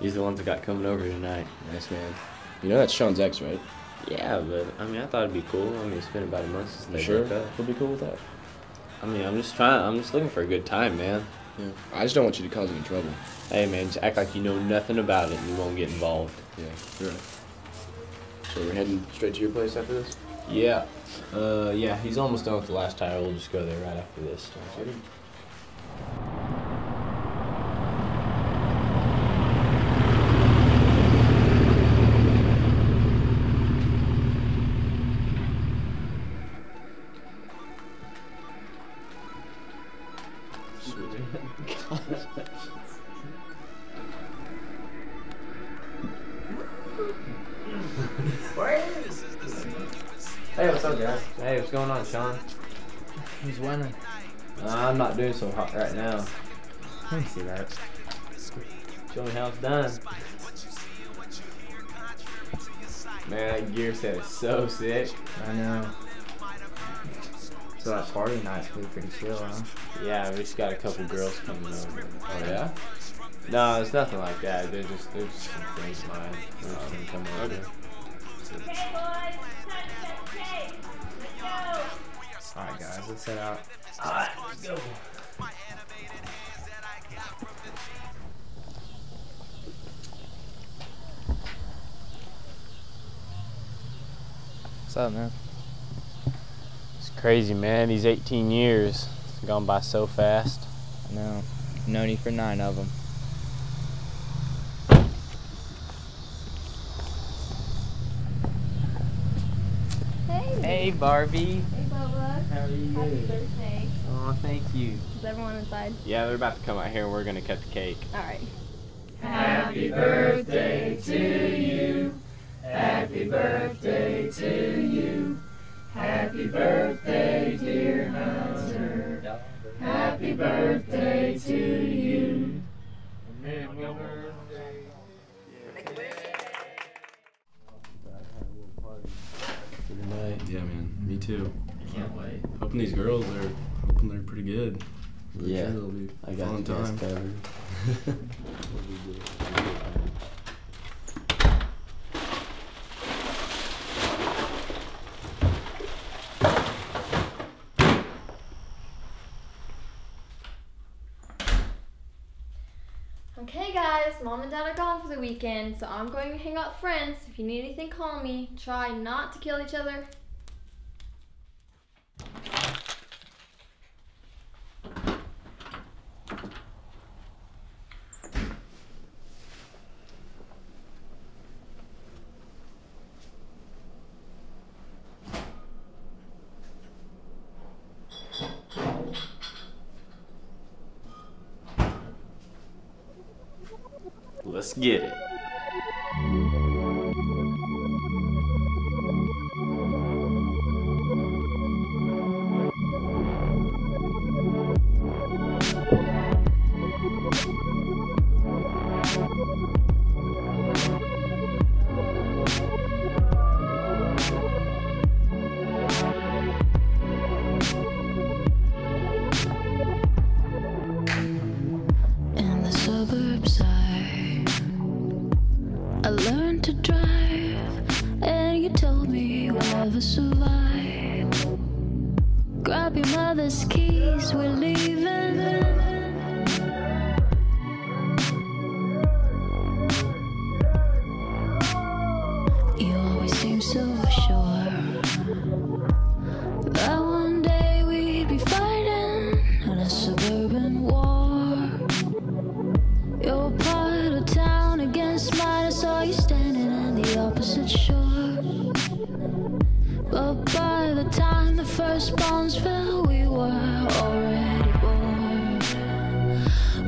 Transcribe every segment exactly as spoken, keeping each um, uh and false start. He's the ones that got coming over tonight. Nice, man. You know that's Sean's ex, right? Yeah, but I mean, I thought it'd be cool. I mean, it's been about a month since they broke up. Sure, he'll be cool with that. I mean, I'm just trying. I'm just looking for a good time, man. Yeah. I just don't want you to cause any trouble. Hey, man, just act like you know nothing about it and you won't get involved. Yeah, you're right. So we're heading straight to your place after this? Yeah. Uh, yeah, he's almost done with the last tire. We'll just go there right after this. Hey, what's up, guys? Hey, what's going on, Sean? Who's winning? Uh, I'm not doing so hot right now. I see that. Show me how it's done. Man, that gear set is so sick. I know. So that party night's pretty chill, huh? Yeah, we just got a couple girls coming over. Oh, yeah? No, it's nothing like that. They're just, they're just some friends of mine. They're just gonna come over. Okay. Alright, guys, let's head out. Alright, let's go. What's up, man? It's crazy, man. These eighteen years have gone by so fast. I know. I've known you for nine of them. Hey, Barbie. Hey, Bubba. How are you? Happy birthday. Oh, thank you. Is everyone inside? Yeah, they're about to come out here and we're going to cut the cake. All right. Happy birthday to you. Happy birthday to you. Happy birthday, dear Hunter. Happy birthday to you. Happy birthday. Yeah, man. Me too. I can't wait. Hoping these girls are, hoping they're pretty good. Pretty yeah. Sure it'll be I got fun time. Covered. Okay, guys. Mom and Dad are gone for the weekend, so I'm going to hang out with friends. If you need anything, call me. Try not to kill each other. Let's get it. In the suburbs I learned to drive, and you told me you'll never survive. Grab your mother's keys, we're leaving. You always seem so sure that one day we'd be fighting in a suburban war. You're part of town against mine. Saw you standing on the opposite shore, but by the time the first bombs fell, we were already born.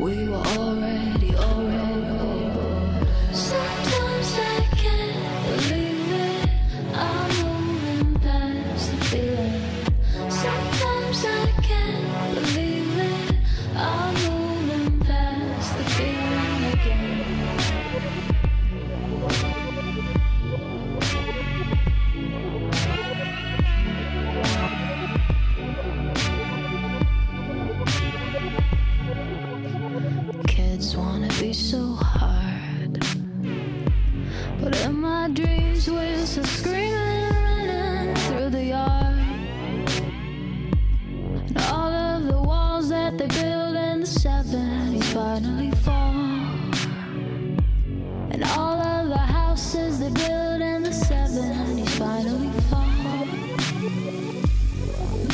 We were already, already born. Sometimes I can't believe it. I'm moving past the feeling. Sometimes I can't believe it. I'm moving past the feeling again. Thank you. dreams, we're still screaming and running through the yard. And all of the walls that they build in the seventies finally fall. And all of the houses they build in the seventies finally fall.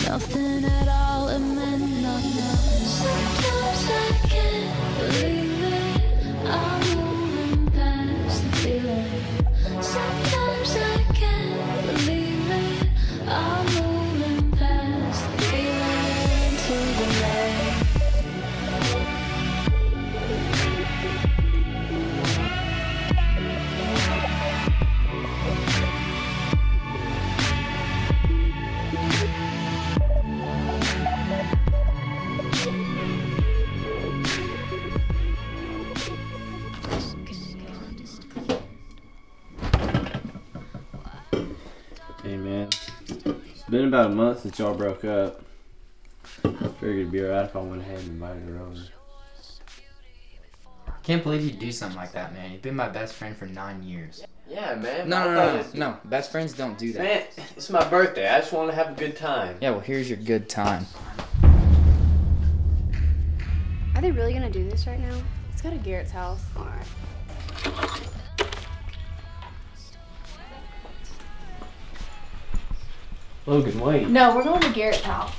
Nothing at all, it meant nothing. Sometimes I can't believe it. I'm moving past the feeling. Sometimes I can't believe it. I'm moving past the feeling to the been about a month since y'all broke up. I figured it'd be alright if I went ahead and invited her over. I can't believe you do something like that, man. You've been my best friend for nine years. Yeah, man. No, no, no, no, no. Best friends don't do that. Man, it's my birthday. I just want to have a good time. Yeah, well, here's your good time. Are they really gonna do this right now? Let's go to Garrett's house. Alright. Logan, wait. No, we're going to Garrett's house.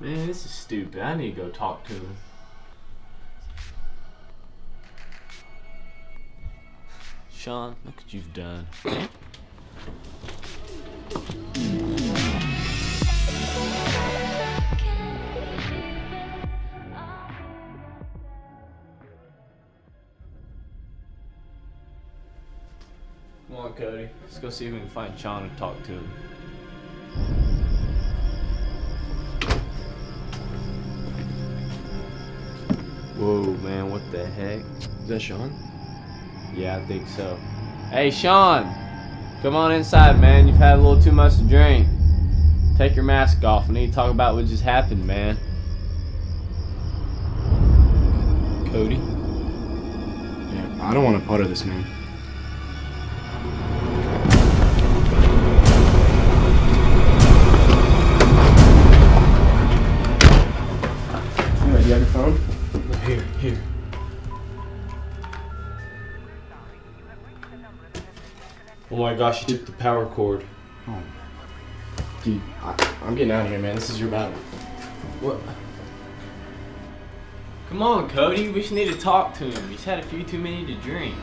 Man, this is stupid. I need to go talk to him. Sean, look what you've done. Come on, Cody. Let's go see if we can find Sean and talk to him. Whoa, man, what the heck? Is that Sean? Yeah, I think so. Hey, Sean! Come on inside, man. You've had a little too much to drink. Take your mask off. We need to talk about what just happened, man. Cody? Yeah, I don't want to part of this, man. You got your phone? Here, here. Oh my gosh, you took the power cord. Oh. Dude, I, I'm getting out of here, man. This is your battle. What? Come on, Cody. We just need to talk to him. He's had a few too many to drink.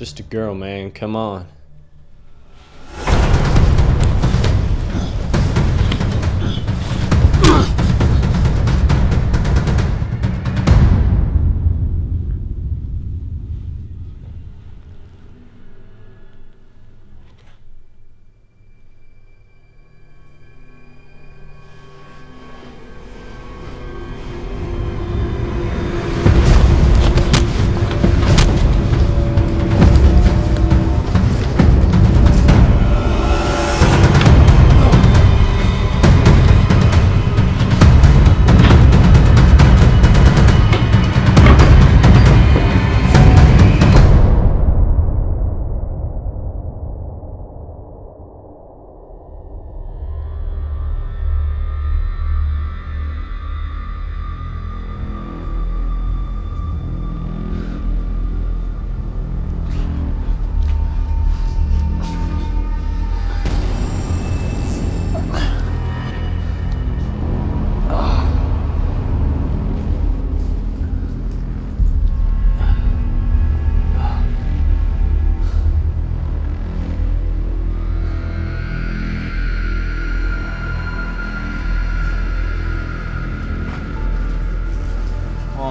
Just a girl, man. Come on.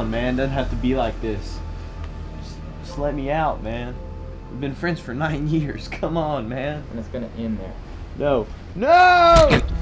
Man, doesn't have to be like this. Just, just let me out, man. We've been friends for nine years. Come on, man. And it's gonna end there. No. No!